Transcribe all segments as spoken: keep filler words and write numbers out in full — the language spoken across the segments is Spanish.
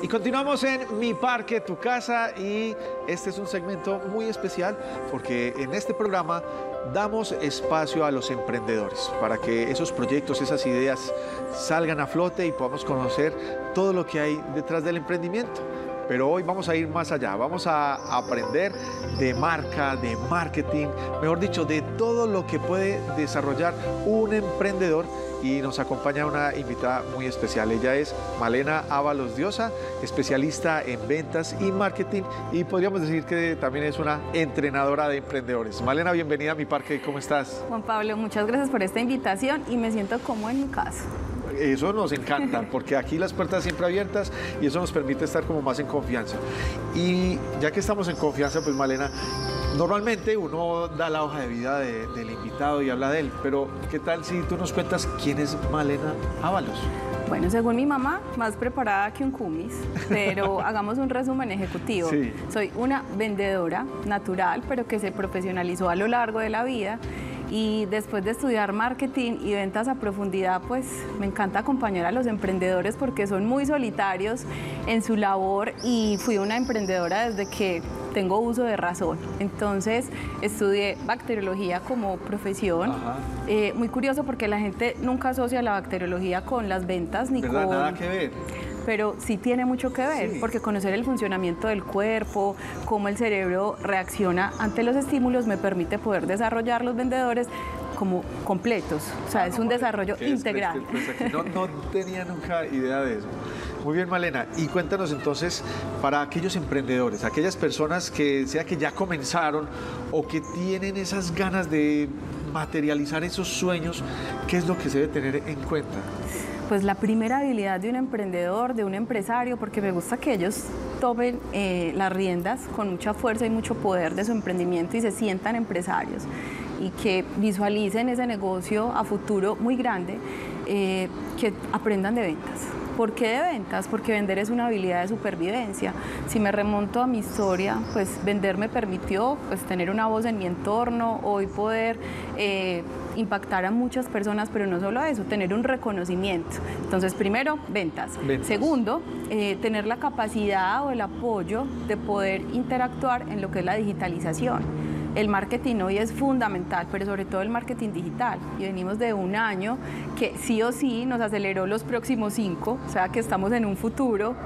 Y continuamos en Mi Parque, Tu Casa, y este es un segmento muy especial porque en este programa damos espacio a los emprendedores para que esos proyectos, esas ideas salgan a flote y podamos conocer todo lo que hay detrás del emprendimiento. Pero hoy vamos a ir más allá, vamos a aprender de marca, de marketing, mejor dicho, de todo lo que puede desarrollar un emprendedor. Y nos acompaña una invitada muy especial. Ella es Malena Ávalos Diosa, especialista en ventas y marketing, y podríamos decir que también es una entrenadora de emprendedores. Malena, bienvenida a Mi Parque, ¿cómo estás? Juan Pablo, muchas gracias por esta invitación y me siento como en mi casa. Eso nos encanta, porque aquí las puertas siempre abiertas y eso nos permite estar como más en confianza. Y ya que estamos en confianza, pues Malena, normalmente uno da la hoja de vida de, del invitado y habla de él, pero ¿qué tal si tú nos cuentas quién es Malena Ávalos? Bueno, según mi mamá, más preparada que un cumis, pero hagamos un resumen ejecutivo. Sí. Soy una vendedora natural, pero que se profesionalizó a lo largo de la vida. Y después de estudiar marketing y ventas a profundidad, pues me encanta acompañar a los emprendedores porque son muy solitarios en su labor, y fui una emprendedora desde que tengo uso de razón. Entonces estudié bacteriología como profesión. Eh, muy curioso porque la gente nunca asocia la bacteriología con las ventas ni con... Nada que ver. Pero sí tiene mucho que ver, sí, porque conocer el funcionamiento del cuerpo, cómo el cerebro reacciona ante los estímulos, me permite poder desarrollar los vendedores como completos. O sea, ah, es no, un desarrollo integral. Pues no, no tenía nunca idea de eso. Muy bien, Malena. Y cuéntanos entonces, para aquellos emprendedores, aquellas personas que sea que ya comenzaron o que tienen esas ganas de materializar esos sueños, ¿qué es lo que se debe tener en cuenta? Pues la primera habilidad de un emprendedor, de un empresario, porque me gusta que ellos tomen eh, las riendas con mucha fuerza y mucho poder de su emprendimiento y se sientan empresarios y que visualicen ese negocio a futuro muy grande, eh, que aprendan de ventas. ¿Por qué de ventas? Porque vender es una habilidad de supervivencia. Si me remonto a mi historia, pues vender me permitió pues, tener una voz en mi entorno, hoy poder eh, impactar a muchas personas, pero no solo eso, tener un reconocimiento. Entonces, primero, ventas. ventas. Segundo, eh, tener la capacidad o el apoyo de poder interactuar en lo que es la digitalización. El marketing hoy es fundamental, pero sobre todo el marketing digital. Y venimos de un año que sí o sí nos aceleró los próximos cinco, o sea que estamos en un futuro.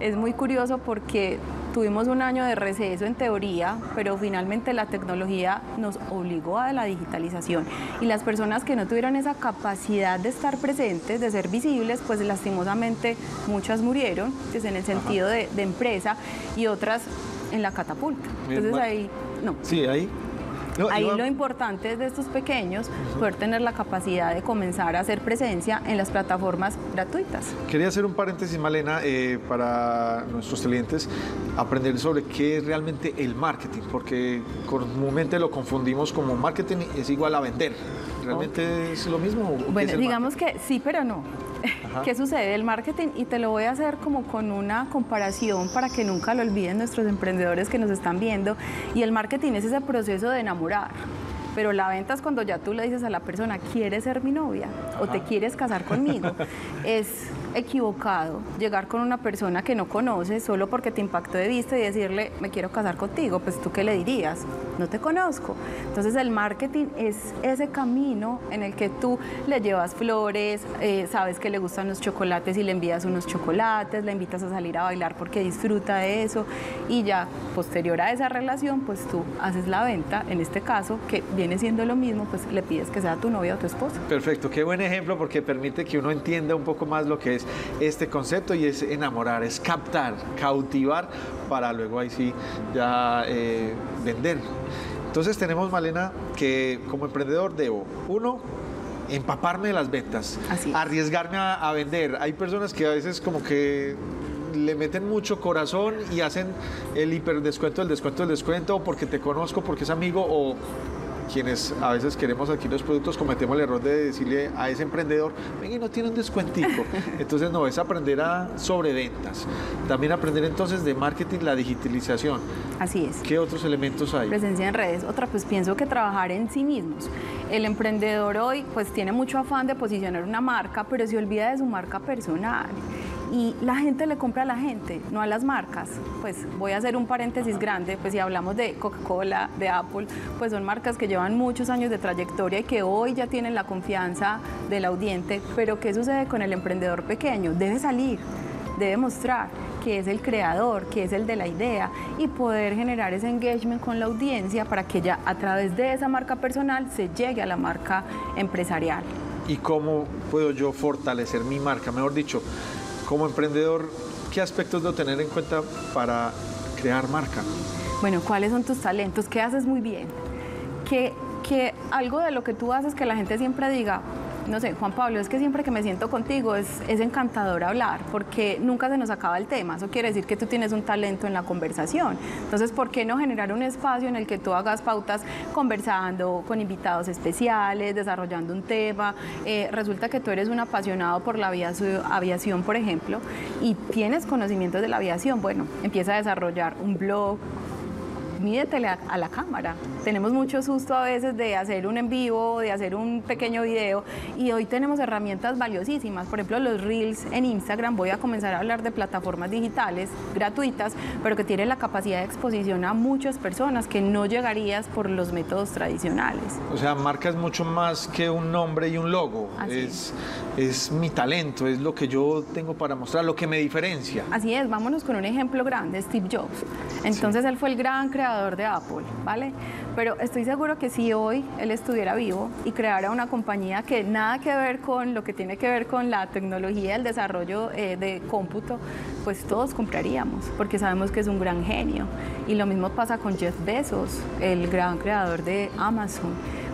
Es muy curioso porque tuvimos un año de receso en teoría, pero finalmente la tecnología nos obligó a la digitalización. Y las personas que no tuvieron esa capacidad de estar presentes, de ser visibles, pues lastimosamente muchas murieron, pues en el sentido de, de empresa, y otras en la catapulta. Entonces ahí... No. Sí, ahí. No, ahí iba... lo importante es de estos pequeños poder tener la capacidad de comenzar a hacer presencia en las plataformas gratuitas. Quería hacer un paréntesis, Malena, eh, para nuestros clientes, aprender sobre qué es realmente el marketing, porque comúnmente lo confundimos como marketing es igual a vender. ¿Realmente okay. es lo mismo? O bueno, qué es digamos marketing? Que sí, pero no. Ajá. ¿Qué sucede? El marketing, y te lo voy a hacer como con una comparación para que nunca lo olviden nuestros emprendedores que nos están viendo, y el marketing es ese proceso de enamorar, pero la venta es cuando ya tú le dices a la persona, ¿quieres ser mi novia? Ajá. O te quieres casar conmigo. Es equivocado llegar con una persona que no conoces solo porque te impactó de vista y decirle, me quiero casar contigo, pues ¿tú qué le dirías? No te conozco. Entonces el marketing es ese camino en el que tú le llevas flores, eh, sabes que le gustan los chocolates y le envías unos chocolates, le invitas a salir a bailar porque disfruta de eso, y ya posterior a esa relación, pues tú haces la venta, en este caso, que viene siendo lo mismo, pues le pides que sea tu novia o tu esposa. Perfecto, qué buen ejemplo, porque permite que uno entienda un poco más lo que es este concepto, y es enamorar, es captar, cautivar, para luego ahí sí ya eh, vender. Entonces tenemos, Malena, que como emprendedor debo, uno, empaparme de las ventas, arriesgarme a, a vender. Hay personas que a veces como que le meten mucho corazón y hacen el hiperdescuento, el descuento, el descuento, porque te conozco, porque es amigo, o... Quienes a veces queremos adquirir los productos cometemos el error de decirle a ese emprendedor, venga, no tiene un descuentico. Entonces no, es aprender a sobre ventas. También aprender entonces de marketing, la digitalización. Así es. ¿Qué otros elementos hay? Presencia en redes. Otra, pues pienso que trabajar en sí mismos. El emprendedor hoy pues tiene mucho afán de posicionar una marca, pero se olvida de su marca personal. y la gente le compra a la gente, no a las marcas. Pues voy a hacer un paréntesis grande, pues si hablamos de Coca-Cola, de Apple, pues son marcas que llevan muchos años de trayectoria y que hoy ya tienen la confianza del audiente, pero ¿qué sucede con el emprendedor pequeño? Debe salir, debe mostrar que es el creador, que es el de la idea y poder generar ese engagement con la audiencia para que ya a través de esa marca personal se llegue a la marca empresarial. ¿Y cómo puedo yo fortalecer mi marca? Mejor dicho, como emprendedor, ¿qué aspectos debo tener en cuenta para crear marca? Bueno, ¿cuáles son tus talentos? ¿Qué haces muy bien? Que, que algo de lo que tú haces que la gente siempre diga, no sé, Juan Pablo, es que siempre que me siento contigo es, es encantador hablar, porque nunca se nos acaba el tema. Eso quiere decir que tú tienes un talento en la conversación. Entonces, ¿por qué no generar un espacio en el que tú hagas pautas conversando con invitados especiales, desarrollando un tema? Eh, resulta que tú eres un apasionado por la aviación, por ejemplo, y tienes conocimientos de la aviación. Bueno, empieza a desarrollar un blog, mídetele a, a la cámara. Tenemos mucho susto a veces de hacer un en vivo, de hacer un pequeño video, y hoy tenemos herramientas valiosísimas, por ejemplo los Reels en Instagram. Voy a comenzar a hablar de plataformas digitales gratuitas, pero que tienen la capacidad de exposición a muchas personas que no llegarías por los métodos tradicionales. O sea, marca es mucho más que un nombre y un logo. Es, es mi talento, es lo que yo tengo para mostrar, lo que me diferencia. Así es, vámonos con un ejemplo grande, Steve Jobs. Entonces sí, él fue el gran creador de Apple, ¿vale? Pero estoy seguro que si hoy él estuviera vivo y creara una compañía que nada que ver con lo que tiene que ver con la tecnología, el desarrollo eh, de cómputo, pues todos compraríamos, porque sabemos que es un gran genio. Y lo mismo pasa con Jeff Bezos, el gran creador de Amazon.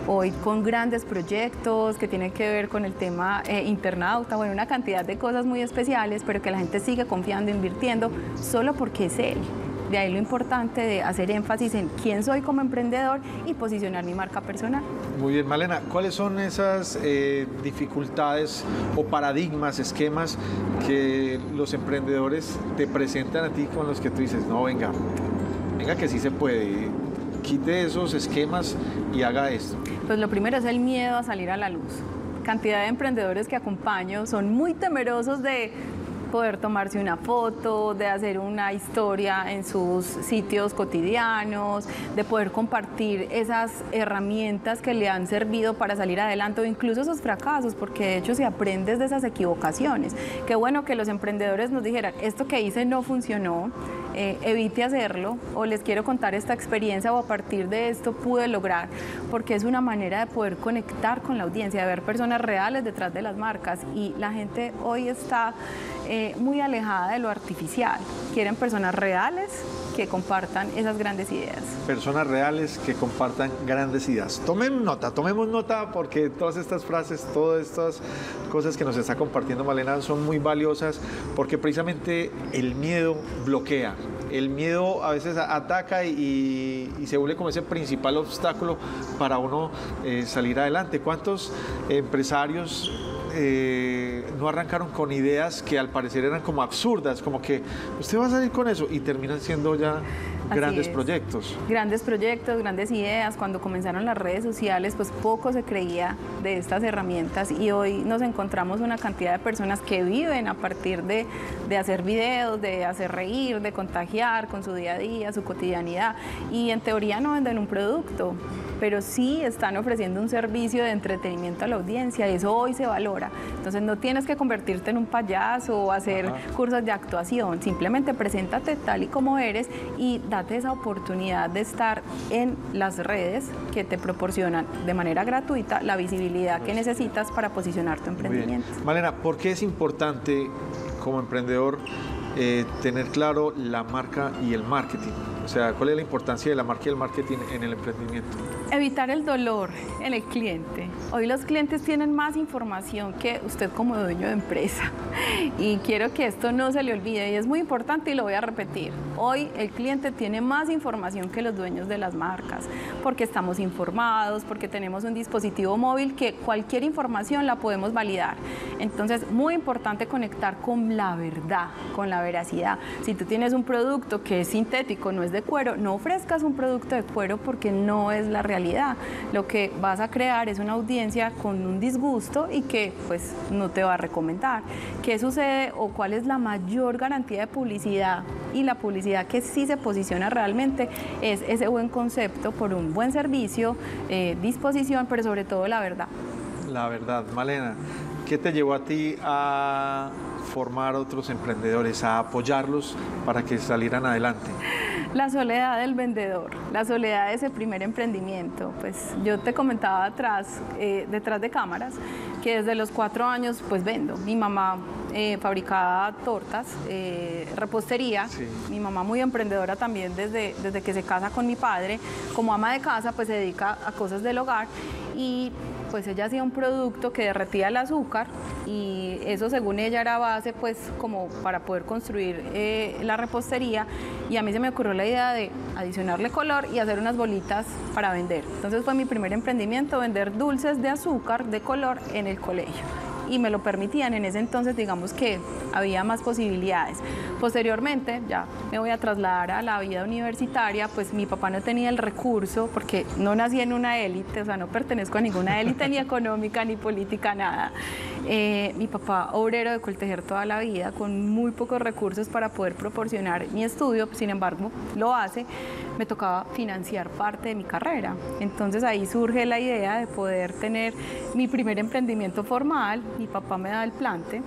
Hoy con grandes proyectos que tienen que ver con el tema eh, internauta, bueno, una cantidad de cosas muy especiales, pero que la gente sigue confiando, invirtiendo, solo porque es él. De ahí lo importante de hacer énfasis en quién soy como emprendedor y posicionar mi marca personal. Muy bien, Malena, ¿cuáles son esas eh, dificultades o paradigmas, esquemas que los emprendedores te presentan a ti con los que tú dices, no, venga, venga que sí se puede, quite esos esquemas y haga esto? Pues lo primero es el miedo a salir a la luz. Cantidad de emprendedores que acompaño son muy temerosos de poder tomarse una foto, de hacer una historia en sus sitios cotidianos, de poder compartir esas herramientas que le han servido para salir adelante o incluso esos fracasos, porque de hecho se aprende de esas equivocaciones. Qué bueno que los emprendedores nos dijeran, esto que hice no funcionó, eh, evite hacerlo, o les quiero contar esta experiencia o a partir de esto pude lograr, porque es una manera de poder conectar con la audiencia, de ver personas reales detrás de las marcas, y la gente hoy está eh, muy alejada de lo artificial. Quieren personas reales que compartan esas grandes ideas. Personas reales que compartan grandes ideas. Tomen nota, tomemos nota, porque todas estas frases, todas estas cosas que nos está compartiendo Malena son muy valiosas, porque precisamente el miedo bloquea. El miedo a veces ataca y, y se vuelve como ese principal obstáculo para uno eh, salir adelante. ¿Cuántos empresarios Eh, no arrancaron con ideas que al parecer eran como absurdas, como que usted va a salir con eso, y terminan siendo ya grandes proyectos? Grandes proyectos, grandes ideas. Cuando comenzaron las redes sociales, pues poco se creía de estas herramientas, y hoy nos encontramos una cantidad de personas que viven a partir de, de hacer videos, de hacer reír, de contagiar con su día a día, su cotidianidad, y en teoría no venden un producto, pero sí están ofreciendo un servicio de entretenimiento a la audiencia, y eso hoy se valora. Entonces no tienes que convertirte en un payaso o hacer Ajá. cursos de actuación, simplemente preséntate tal y como eres y date esa oportunidad de estar en las redes que te proporcionan de manera gratuita la visibilidad pues que necesitas para posicionar tu emprendimiento. Bien. Malena, ¿por qué es importante como emprendedor eh, tener claro la marca y el marketing? O sea, ¿cuál es la importancia de la marca y el marketing en el emprendimiento? Evitar el dolor en el cliente. Hoy los clientes tienen más información que usted como dueño de empresa, y quiero que esto no se le olvide, y es muy importante y lo voy a repetir. Hoy el cliente tiene más información que los dueños de las marcas, porque estamos informados, porque tenemos un dispositivo móvil que cualquier información la podemos validar. Entonces, muy importante conectar con la verdad, con la la veracidad. Si tú tienes un producto que es sintético, no es de cuero, no ofrezcas un producto de cuero porque no es la realidad. Lo que vas a crear es una audiencia con un disgusto y que pues no te va a recomendar. ¿Qué sucede o cuál es la mayor garantía de publicidad? Y la publicidad que sí se posiciona realmente es ese buen concepto por un buen servicio, eh, disposición, pero sobre todo la verdad. La verdad. Malena, ¿qué te llevó a ti a formar otros emprendedores, a apoyarlos para que salieran adelante? La soledad del vendedor, la soledad de ese primer emprendimiento. Pues yo te comentaba atrás, eh, detrás de cámaras, que desde los cuatro años pues vendo. Mi mamá eh, fabricaba tortas, eh, repostería, sí. Mi mamá muy emprendedora también desde, desde que se casa con mi padre, como ama de casa pues se dedica a cosas del hogar y pues ella hacía un producto que derretía el azúcar y eso según ella era base pues como para poder construir eh, la repostería y a mí se me ocurrió la idea de adicionarle color y hacer unas bolitas para vender. Entonces fue mi primer emprendimiento, vender dulces de azúcar de color en el colegio y me lo permitían. En ese entonces digamos que había más posibilidades. Posteriormente ya me voy a trasladar a la vida universitaria, pues mi papá no tenía el recurso porque no nací en una élite, o sea no pertenezco a ninguna élite ni económica ni política, nada. Eh, mi papá obrero de Coltejer toda la vida con muy pocos recursos para poder proporcionar mi estudio, sin embargo lo hace. Me tocaba financiar parte de mi carrera, entonces ahí surge la idea de poder tener mi primer emprendimiento formal. Mi papá me da el plante,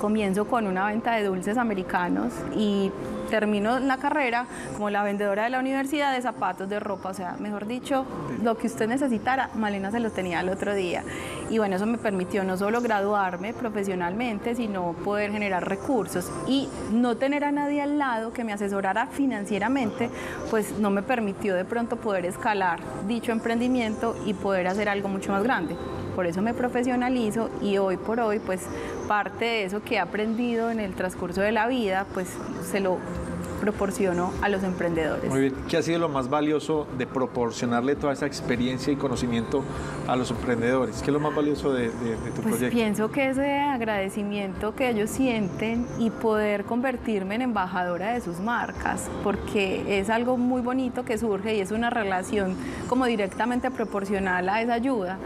comienzo con una venta de dulces americanos y termino la carrera como la vendedora de la universidad de zapatos, de ropa, o sea, mejor dicho, lo que usted necesitara, Malena se los tenía el otro día. Y bueno, eso me permitió no solo graduarme profesionalmente, sino poder generar recursos y no tener a nadie al lado que me asesorara financieramente, pues no me permitió de pronto poder escalar dicho emprendimiento y poder hacer algo mucho más grande. Por eso me profesionalizo y hoy por hoy, pues parte de eso que he aprendido en el transcurso de la vida, pues se lo proporciono a los emprendedores. Muy bien. ¿Qué ha sido lo más valioso de proporcionarle toda esa experiencia y conocimiento a los emprendedores? ¿Qué es lo más valioso de, de, de tu pues proyecto? Pienso que ese agradecimiento que ellos sienten y poder convertirme en embajadora de sus marcas, porque es algo muy bonito que surge y es una relación como directamente proporcional a esa ayuda.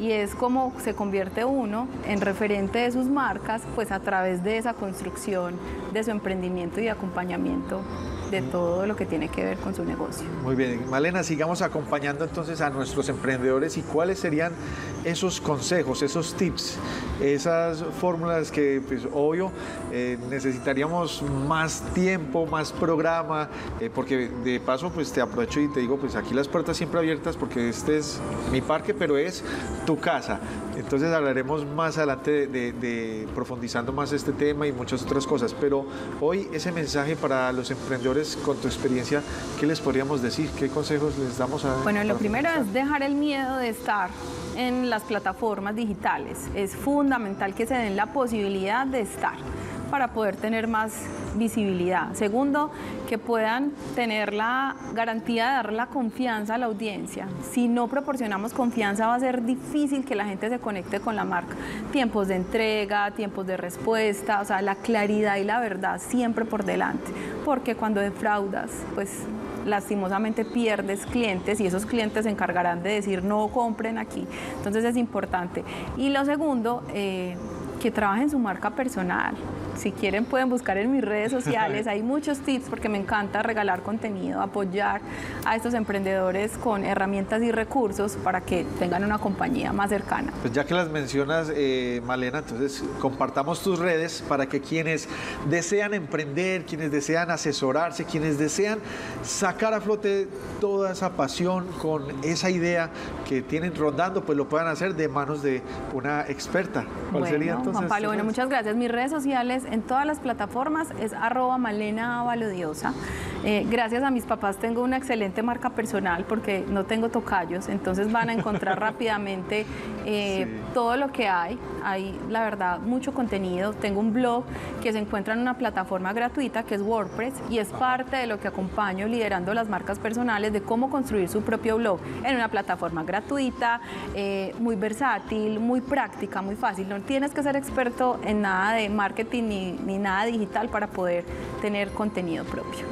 Y es como se convierte uno en referente de sus marcas, pues a través de esa construcción, de su emprendimiento y de acompañamiento de todo lo que tiene que ver con su negocio. Muy bien, Malena, sigamos acompañando entonces a nuestros emprendedores. ¿Y cuáles serían esos consejos, esos tips, esas fórmulas que, pues, obvio, eh, necesitaríamos más tiempo, más programa, eh, porque de paso, pues, te aprovecho y te digo, pues, aquí las puertas siempre abiertas, porque este es mi parque, pero es tu casa. Entonces hablaremos más adelante de, de, de profundizando más este tema y muchas otras cosas, pero hoy ese mensaje para los emprendedores con tu experiencia, ¿qué les podríamos decir? ¿Qué consejos les damos a? Bueno, lo primero es dejar el miedo de estar en las plataformas digitales. Es fundamental que se den la posibilidad de estar para poder tener más visibilidad. Segundo, que puedan tener la garantía de dar la confianza a la audiencia. Si no proporcionamos confianza va a ser difícil que la gente se conecte con la marca. Tiempos de entrega, tiempos de respuesta, o sea, la claridad y la verdad siempre por delante, porque cuando defraudas, pues lastimosamente pierdes clientes y esos clientes se encargarán de decir no compren aquí. Entonces es importante. Y lo segundo, eh, que trabajen su marca personal. Si quieren pueden buscar en mis redes sociales, hay muchos tips porque me encanta regalar contenido, apoyar a estos emprendedores con herramientas y recursos para que tengan una compañía más cercana. Pues ya que las mencionas, eh, Malena, entonces compartamos tus redes para que quienes desean emprender, quienes desean asesorarse, quienes desean sacar a flote toda esa pasión con esa idea que tienen rondando, pues lo puedan hacer de manos de una experta. ¿Cuál bueno, sería entonces? Juan Pablo, bueno, muchas gracias. Mis redes sociales en todas las plataformas es arroba Malena Ávalos Diosa. Eh, gracias a mis papás tengo una excelente marca personal porque no tengo tocayos, entonces van a encontrar rápidamente eh, sí. todo lo que hay. Hay, la verdad, mucho contenido. Tengo un blog que se encuentra en una plataforma gratuita que es WordPress y es parte de lo que acompaño liderando las marcas personales, de cómo construir su propio blog en una plataforma gratuita, eh, muy versátil, muy práctica, muy fácil. No tienes que ser experto en nada de marketing ni, ni nada digital para poder tener contenido propio.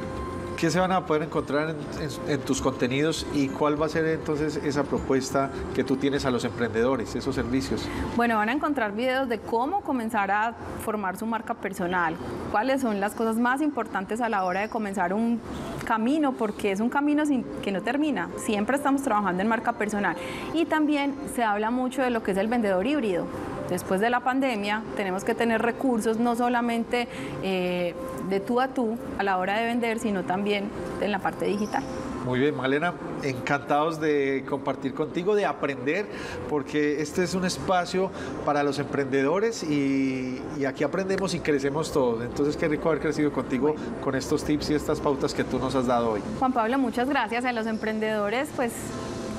¿Qué se van a poder encontrar en, en, en tus contenidos y cuál va a ser entonces esa propuesta que tú tienes a los emprendedores, esos servicios? Bueno, van a encontrar videos de cómo comenzar a formar su marca personal, cuáles son las cosas más importantes a la hora de comenzar un camino, porque es un camino sin, que no termina, siempre estamos trabajando en marca personal. Y también se habla mucho de lo que es el vendedor híbrido. Después de la pandemia tenemos que tener recursos no solamente eh, de tú a tú a la hora de vender, sino también en la parte digital. Muy bien, Malena, encantados de compartir contigo, de aprender, porque este es un espacio para los emprendedores y, y aquí aprendemos y crecemos todos. Entonces, qué rico haber crecido contigo con estos tips y estas pautas que tú nos has dado hoy. Juan Pablo, muchas gracias. A los emprendedores, pues,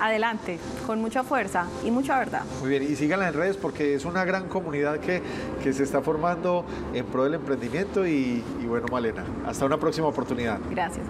adelante, con mucha fuerza y mucha verdad. Muy bien, y síganla en redes porque es una gran comunidad que, que se está formando en pro del emprendimiento y, y bueno, Malena, hasta una próxima oportunidad. Gracias.